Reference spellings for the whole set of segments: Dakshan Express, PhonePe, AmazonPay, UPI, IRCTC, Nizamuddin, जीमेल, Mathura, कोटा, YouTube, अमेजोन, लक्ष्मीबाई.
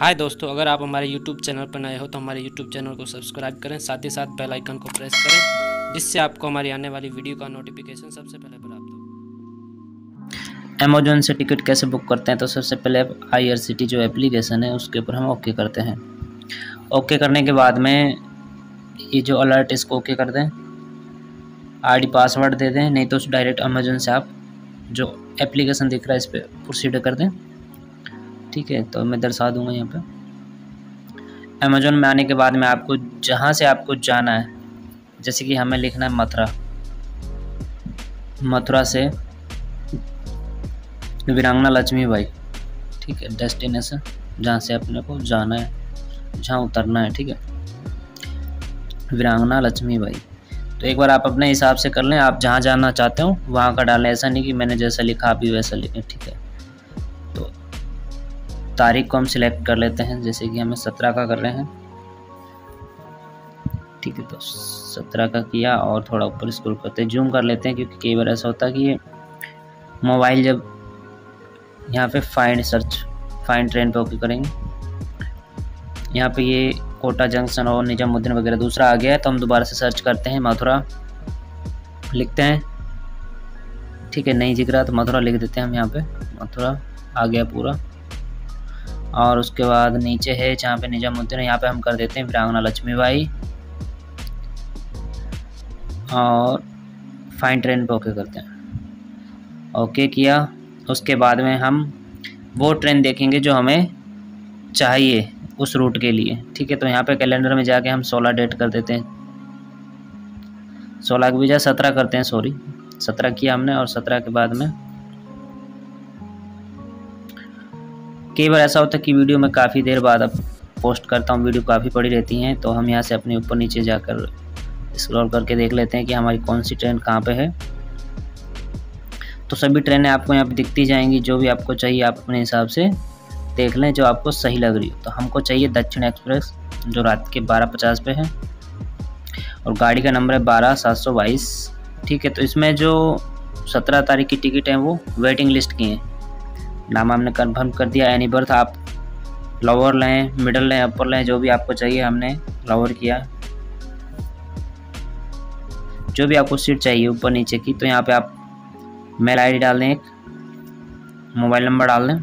हाय दोस्तों, अगर आप हमारे YouTube चैनल पर नए हो तो हमारे YouTube चैनल को सब्सक्राइब करें, साथ ही साथ बेल आइकन को प्रेस करें जिससे आपको हमारी आने वाली वीडियो का नोटिफिकेशन सबसे पहले प्राप्त हो। अमेजोन से टिकट कैसे बुक करते हैं, तो सबसे पहले IRCTC जो एप्लीकेशन है उसके ऊपर हम ओके करते हैं। ओके करने के बाद में ये जो अलर्ट इसको ओके कर दें, ID पासवर्ड दे दें, नहीं तो डायरेक्ट अमेजोन से आप जो एप्लीकेशन दिख रहा है इस पर प्रोसीड कर दें। ठीक है, तो मैं दर्शा दूंगा यहाँ पे। अमेजोन में आने के बाद में आपको जहाँ से आपको जाना है, जैसे कि हमें लिखना है मथुरा, मथुरा से वीरांगना लक्ष्मी बाई, ठीक है, डेस्टिनेशन जहाँ से अपने को जाना है, जहाँ उतरना है, ठीक है, वीरांगना लक्ष्मी बाई। तो एक बार आप अपने हिसाब से कर लें, आप जहाँ जाना चाहते हो वहाँ का डालें, ऐसा नहीं कि मैंने जैसा लिखा आप भी वैसा लिखें। ठीक है, तो तारीख को हम सिलेक्ट कर लेते हैं, जैसे कि हमें 17 का कर रहे हैं। ठीक है, तो 17 का किया और थोड़ा ऊपर स्क्रॉल करते हैं, जूम कर लेते हैं, क्योंकि कई बार ऐसा होता है कि ये मोबाइल जब यहाँ पे फाइंड ट्रेन पे ओके करेंगे, यहाँ पे ये कोटा जंक्शन और निजामुद्दीन वगैरह दूसरा आ गया है, तो हम दोबारा से सर्च करते हैं, मथुरा लिखते हैं। ठीक है, नहीं दिख रहा तो मथुरा लिख देते हैं हम, यहाँ पे मथुरा आ गया पूरा। और उसके बाद नीचे है जहाँ पे निजामुद्दीन, यहाँ पे हम कर देते हैं वीरांगना लक्ष्मीबाई और फाइन ट्रेन पे ओके करते हैं। ओके किया, उसके बाद में हम वो ट्रेन देखेंगे जो हमें चाहिए उस रूट के लिए। ठीक है, तो यहाँ पे कैलेंडर में जाके हम 16 डेट कर देते हैं, 16 के बजाय 17 करते हैं, सॉरी 17 किया हमने। और 17 के बाद में कई बार ऐसा होता है कि वीडियो में काफ़ी देर बाद अब पोस्ट करता हूँ, वीडियो काफ़ी पड़ी रहती हैं, तो हम यहाँ से अपने ऊपर नीचे जाकर स्क्रॉल करके देख लेते हैं कि हमारी कौन सी ट्रेन कहाँ पे है। तो सभी ट्रेनें आपको यहाँ पे दिखती जाएंगी, जो भी आपको चाहिए आप अपने हिसाब से देख लें, जो आपको सही लग रही हो। तो हमको चाहिए दक्षिण एक्सप्रेस, जो रात के 12:50 पे है और गाड़ी का नंबर है 12722। ठीक है, तो इसमें जो 17 तारीख की टिकट है वो वेटिंग लिस्ट की हैं, नाम हमने कंफर्म कर दिया। एनी बर्थ आप लोअर लें, मिडल लें, अपर लें, जो भी आपको चाहिए हमने लोअर किया, जो भी आपको सीट चाहिए ऊपर नीचे की। तो यहाँ पे आप मेल आईडी डाल दें, एक मोबाइल नंबर डाल दें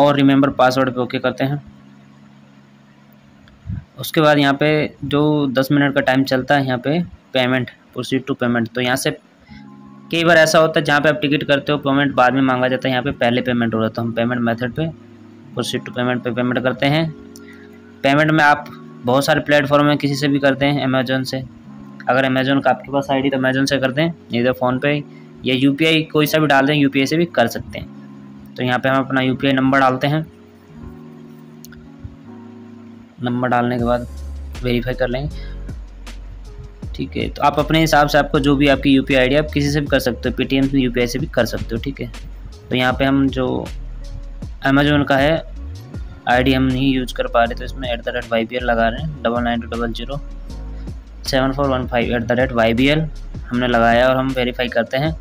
और रिमेंबर पासवर्ड पे ओके करते हैं। उसके बाद यहाँ पे जो 10 मिनट का टाइम चलता है, यहाँ पे पेमेंट, प्रोसीड टू पेमेंट। तो यहाँ से कई बार ऐसा होता है जहाँ पे आप टिकट करते हो पेमेंट बाद में मांगा जाता है, यहाँ पे पहले पेमेंट हो रहा है, तो हम पेमेंट मेथड पे प्रोसीड टू पेमेंट पे पेमेंट करते हैं। पेमेंट में आप बहुत सारे प्लेटफॉर्म में किसी से भी करते हैं, अमेजोन से, अगर अमेजोन का आपके पास ID तो अमेजोन से कर दें, इधर फ़ोनपे या UPI कोई सा भी डाल दें, UPI से भी कर सकते हैं। तो यहाँ पे हम अपना UPI नंबर डालते हैं, नंबर डालने के बाद वेरीफाई कर लेंगे। ठीक है, तो आप अपने हिसाब से आपको जो भी आपकी UPI ID, आप किसी से भी कर सकते हो, PTM से UPI से भी कर सकते हो। ठीक है, तो यहाँ पे हम जो अमेजोन का है ID हम नहीं यूज़ कर पा रहे, तो इसमें @YBL लगा रहे हैं, 99200741 @YBL हमने लगाया और हम वेरीफाई करते हैं।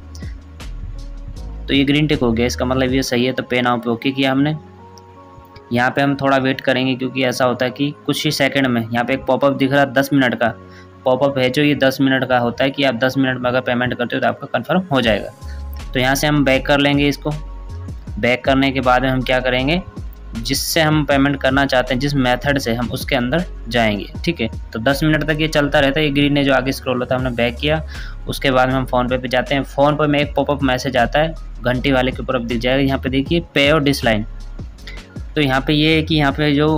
तो ये ग्रीन टिक हो गया, इसका मतलब ये सही है, तो पे नाउ पे ओके किया हमने। यहाँ पे हम थोड़ा वेट करेंगे, क्योंकि ऐसा होता है कि कुछ ही सेकंड में यहाँ पे एक पॉपअप दिख रहा है, 10 मिनट का पॉपअप है, जो ये 10 मिनट का होता है कि आप 10 मिनट में अगर पेमेंट करते हो तो आपका कंफर्म हो जाएगा। तो यहाँ से हम बैक कर लेंगे, इसको बैक करने के बाद में हम क्या करेंगे, जिससे हम पेमेंट करना चाहते हैं, जिस मेथड से हम उसके अंदर जाएंगे। ठीक है, तो 10 मिनट तक ये चलता रहता है, ये ग्रीन ने जो आगे स्क्रॉल होता है, हमने बैक किया। उसके बाद में हम फ़ोनपे पे जाते हैं, फ़ोनपे में एक पॉपअप मैसेज आता है, घंटी वाले के ऊपर अब दिख जाएगा, यहाँ पे देखिए पे और डिसलाइन। तो यहाँ पे ये है कि यहाँ पे जो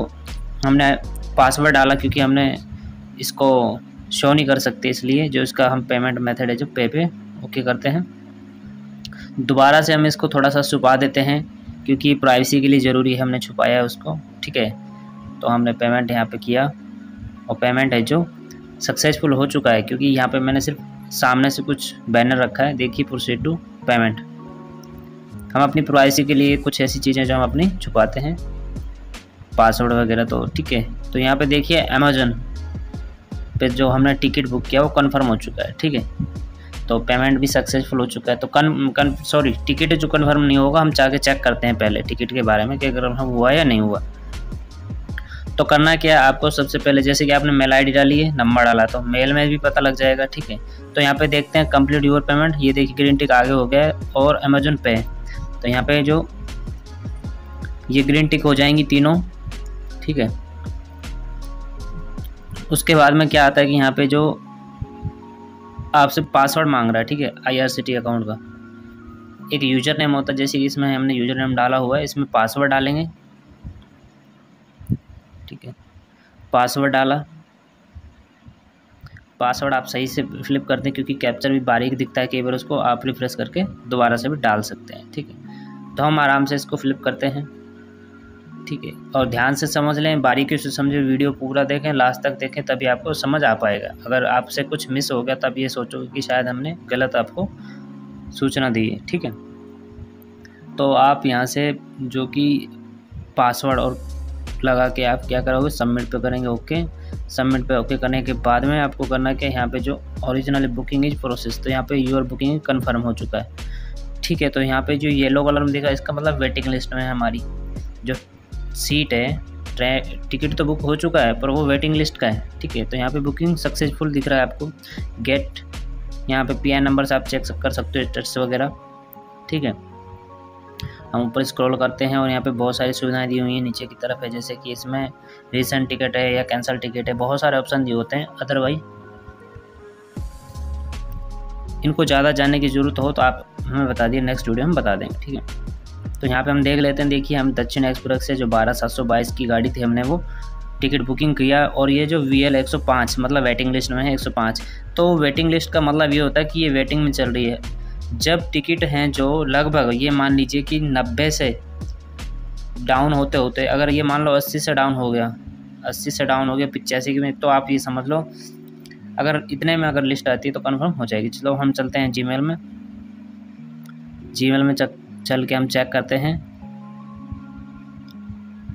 हमने पासवर्ड डाला, क्योंकि हमने इसको शो नहीं कर सकते, इसलिए जो इसका हम पेमेंट मेथड है जो पे पे ओके करते हैं। दोबारा से हम इसको थोड़ा सा छुपा देते हैं, क्योंकि प्राइवेसी के लिए ज़रूरी है, हमने छुपाया है उसको। ठीक है, तो हमने पेमेंट यहाँ पे किया और पेमेंट है जो सक्सेसफुल हो चुका है, क्योंकि यहाँ पे मैंने सिर्फ सामने से कुछ बैनर रखा है, देखिए प्रोसीड टू पेमेंट। हम अपनी प्राइवेसी के लिए कुछ ऐसी चीज़ें जो हम अपनी छुपाते हैं, पासवर्ड वगैरह। तो ठीक है, तो यहाँ पर देखिए अमेजोन पर जो हमने टिकट बुक किया वो कन्फर्म हो चुका है। ठीक है, तो पेमेंट भी सक्सेसफुल हो चुका है। तो टिकट जो कन्फर्म नहीं होगा, हम जाके चेक करते हैं पहले टिकट के बारे में कि कन्फर्म हुआ या नहीं हुआ। तो करना क्या है आपको, सबसे पहले जैसे कि आपने मेल आईडी डाली है, नंबर डाला, तो मेल में भी पता लग जाएगा, ठीक है। तो यहाँ पे देखते हैं कंप्लीट योर पेमेंट, ये देखिए ग्रीन टिक आगे हो गया है और अमेजोन पे, तो यहाँ पे जो ये ग्रीन टिक हो जाएंगी तीनों, ठीक है। उसके बाद में क्या आता है कि यहाँ पे जो आपसे पासवर्ड मांग रहा है, ठीक है, IRCTC अकाउंट का एक यूज़र नेम होता है, जैसे कि इसमें हमने यूज़र नेम डाला हुआ है, इसमें पासवर्ड डालेंगे, ठीक है। पासवर्ड डाला, पासवर्ड आप सही से फ्लिप करते हैं क्योंकि कैप्चर भी बारीक दिखता है कई बार, उसको आप रिफ्रेश करके दोबारा से भी डाल सकते हैं, ठीक है। तो हम आराम से इसको फ्लिप करते हैं, ठीक है। और ध्यान से समझ लें, बारीकी से समझें, वीडियो पूरा देखें, लास्ट तक देखें, तभी आपको समझ आ पाएगा। अगर आपसे कुछ मिस हो गया तब ये सोचोगे कि शायद हमने गलत आपको सूचना दी है, ठीक है। तो आप यहाँ से जो कि पासवर्ड और लगा के आप क्या करोगे, सबमिट पे करेंगे, ओके। सबमिट पे ओके करने के बाद में आपको करना क्या, यहाँ पे जो ओरिजिनल बुकिंग इज प्रोसेस, तो यहाँ पे योर बुकिंग कंफर्म हो चुका है, ठीक है। तो यहाँ पे जो येलो कलर में दिखा, इसका मतलब वेटिंग लिस्ट में है हमारी जो सीट है, टिकट तो बुक हो चुका है पर वो वेटिंग लिस्ट का है, ठीक है। तो यहाँ पर बुकिंग सक्सेसफुल दिख रहा है आपको, गेट यहाँ पर PI नंबर से आप चेक कर सकते हो स्टेटस वगैरह, ठीक है। हम ऊपर स्क्रॉल करते हैं और यहाँ पे बहुत सारी सुविधाएं दी हुई हैं नीचे की तरफ है, जैसे कि इसमें रिसेंट टिकट है या कैंसिल टिकट है, बहुत सारे ऑप्शन दिए होते हैं। अदरवाइज इनको ज़्यादा जानने की ज़रूरत हो तो आप हमें बता दिए, नेक्स्ट वीडियो हम बता देंगे, ठीक है। तो यहाँ पे हम देख लेते हैं, देखिए हम दक्षिण एक्सप्रेस से जो 12722 की गाड़ी थी, हमने वो टिकट बुकिंग किया और ये जो VL 105 मतलब वेटिंग लिस्ट में है 105। तो वेटिंग लिस्ट का मतलब ये होता है कि ये वेटिंग में चल रही है। जब टिकट हैं जो लगभग ये मान लीजिए कि 90 से डाउन होते होते, अगर ये मान लो 80 से डाउन हो गया, 80 से डाउन हो गया 85 में, तो आप ये समझ लो अगर इतने में अगर लिस्ट आती है तो कन्फर्म हो जाएगी। चलो हम चलते हैं जीमेल में, जीमेल में चल के हम चेक करते हैं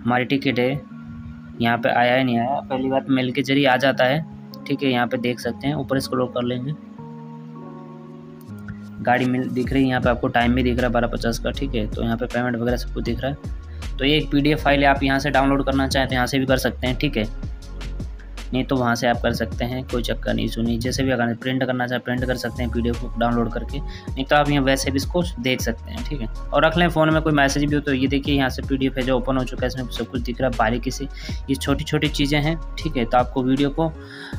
हमारी टिकट है यहाँ पे आया या नहीं आया। पहली बात मेल के जरिए आ जाता है, ठीक है। यहाँ पर देख सकते हैं, ऊपर स्क्रॉल कर लेंगे, गाड़ी मिल दिख रही है, यहाँ पे आपको टाइम भी दिख रहा है 12:50 का, ठीक है। तो यहाँ पे पेमेंट वगैरह सब कुछ दिख रहा है। तो ये एक PDF फाइल है, आप यहाँ से डाउनलोड करना चाहें तो यहाँ से भी कर सकते हैं, ठीक है, नहीं तो वहाँ से आप कर सकते हैं, कोई चक्कर नहीं, इशू नहीं। जैसे भी अगर प्रिंट करना चाहें प्रिंट कर सकते हैं PDF को डाउनलोड करके, नहीं तो आप यहाँ वैसे भी इसको देख सकते हैं, ठीक है। और रख लें फ़ोन में कोई मैसेज भी हो तो ये देखिए यहाँ से PDF है जो ओपन हो चुका है, इसमें सब कुछ दिख रहा है बारीकी से। ये छोटी छोटी चीज़ें हैं, ठीक है। तो आपको वीडियो को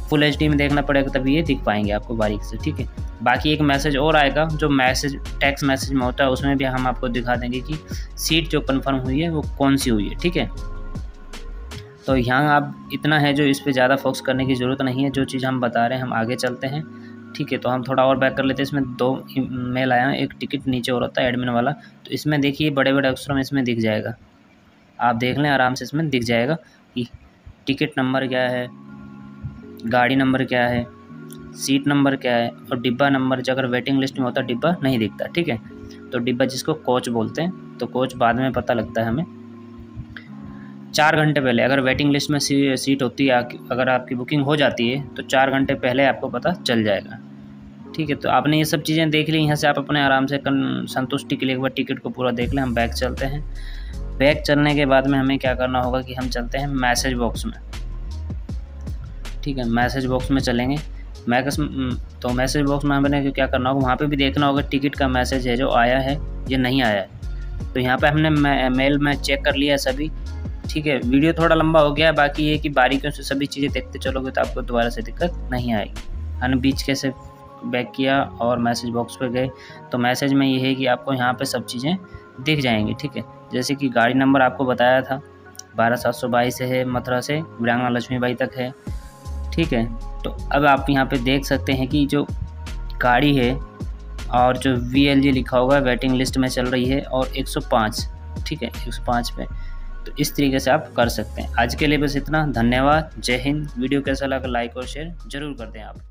फुल HD में देखना पड़ेगा तभी ये दिख पाएंगे आपको बारीकी से, ठीक है। बाकी एक मैसेज और आएगा जो मैसेज टेक्स्ट मैसेज में होता है, उसमें भी हम आपको दिखा देंगे कि सीट जो कंफर्म हुई है वो कौन सी हुई है, ठीक है। तो यहाँ आप इतना है जो इस पे ज़्यादा फोकस करने की ज़रूरत नहीं है, जो चीज़ हम बता रहे हैं हम आगे चलते हैं, ठीक है। तो हम थोड़ा और बैक कर लेते हैं, इसमें 2 मेल आया, एक टिकट नीचे और होता है एडमिन वाला, तो इसमें देखिए बड़े बड़े अक्षरों में इसमें दिख जाएगा, आप देख लें आराम से, इसमें दिख जाएगा कि टिकट नंबर क्या है, गाड़ी नंबर क्या है, सीट नंबर क्या है और डिब्बा नंबर। जो अगर वेटिंग लिस्ट में होता डिब्बा नहीं दिखता, ठीक है। तो डिब्बा जिसको कोच बोलते हैं, तो कोच बाद में पता लगता है हमें 4 घंटे पहले। अगर वेटिंग लिस्ट में सीट होती है, अगर आपकी बुकिंग हो जाती है तो 4 घंटे पहले आपको पता चल जाएगा, ठीक है। तो आपने ये सब चीज़ें देख ली, यहाँ से आप अपने आराम से संतुष्टि के लिए एक बार टिकट को पूरा देख लें। हम बैक चलते हैं, बैक चलने के बाद में हमें क्या करना होगा कि हम चलते हैं मैसेज बॉक्स में, ठीक है। मैसेज बॉक्स में चलेंगे, तो मैसेज बॉक्स में हमें क्या करना होगा, वहाँ पे भी देखना होगा टिकट का मैसेज है जो आया है या नहीं आया है। तो यहाँ पे हमने मेल में चेक कर लिया सभी, ठीक है। वीडियो थोड़ा लंबा हो गया है, बाकी ये कि बारीकियों से सभी चीज़ें देखते चलोगे तो आपको दोबारा से दिक्कत नहीं आएगी। हमने बीच कैसे बैक किया और मैसेज बॉक्स पे गए, तो मैसेज में ये है कि आपको यहाँ पे सब चीज़ें दिख जाएंगी, ठीक है। जैसे कि गाड़ी नंबर आपको बताया था 12722 है, मथुरा से वीरांगना लक्ष्मी बाई तक है, ठीक है। तो अब आप यहाँ पे देख सकते हैं कि जो गाड़ी है और जो VLG लिखा होगा वेटिंग लिस्ट में चल रही है और 105, ठीक है, 105 पे। तो इस तरीके से आप कर सकते हैं। आज के लिए बस इतना, धन्यवाद, जय हिंद। वीडियो कैसा लगा लाइक और शेयर ज़रूर कर दें आप।